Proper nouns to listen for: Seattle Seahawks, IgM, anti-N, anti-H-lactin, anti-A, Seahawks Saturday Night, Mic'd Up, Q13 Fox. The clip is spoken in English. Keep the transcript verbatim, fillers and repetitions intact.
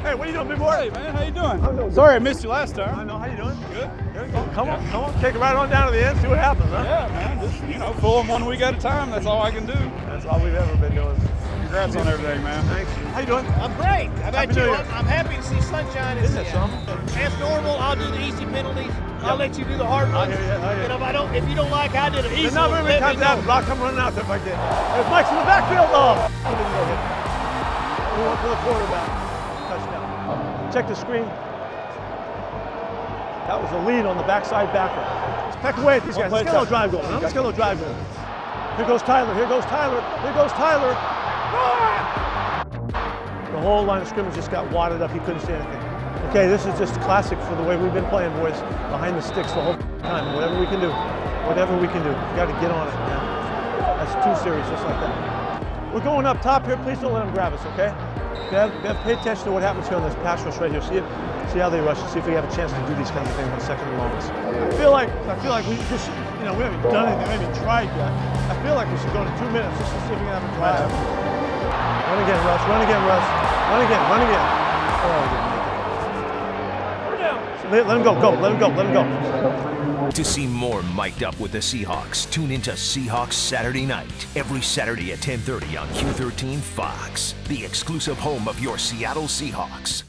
Hey, what are you doing, big boy? Hey, man, how you doing? I'm doing Sorry, good. I missed you last time. I know. How you doing? Good. There we go. Come yeah. on, come on. Take it right on down to the end. See what happens, huh? Yeah, man. Just, you know, pull them one week at a time. That's all I can do. That's all we've ever been doing. Congrats on everything, man. Thanks. How you doing? I'm great. How about you? I'm happy to see sunshine. Isn't that something? As normal, I'll do the easy penalties. I'll yep. let you do the hard ones. I hear you. I hear you. And if I don't, if you don't like I did it easy, not really comes out. I'll come running out there if I did. There's Mike's in the backfield. Oh, I didn't go hit. We went for the quarterback. Touchdown. Check the screen. That was the lead on the backside backer. It's pecked away at these guys. Let's get a little drive going. Let's get a little drive going. Here goes Tyler. Here goes Tyler. Here goes Tyler. The whole line of scrimmage just got wadded up. He couldn't see anything. Okay, this is just classic for the way we've been playing, boys. Behind the sticks the whole time. Whatever we can do. Whatever we can do. We've got to get on it now. That's two series just like that. We're going up top here. Please don't let them grab us, okay? Bev, Bev, pay attention to what happens here on this pass rush right here. See it? See how they rush and see if we have a chance to do these kinds of things on second and longs. I feel like I feel like we just you know we haven't done anything, we haven't tried yet. I feel like we should go to two minutes just to see if we can have a drive. Run again, Russ. Run again, Russ. Run again. Run again. Oh, let, let him go. Go. Let him go. Let him go. To see more mic'd up with the Seahawks, tune into Seahawks Saturday Night every Saturday at ten thirty on Q thirteen Fox, the exclusive home of your Seattle Seahawks.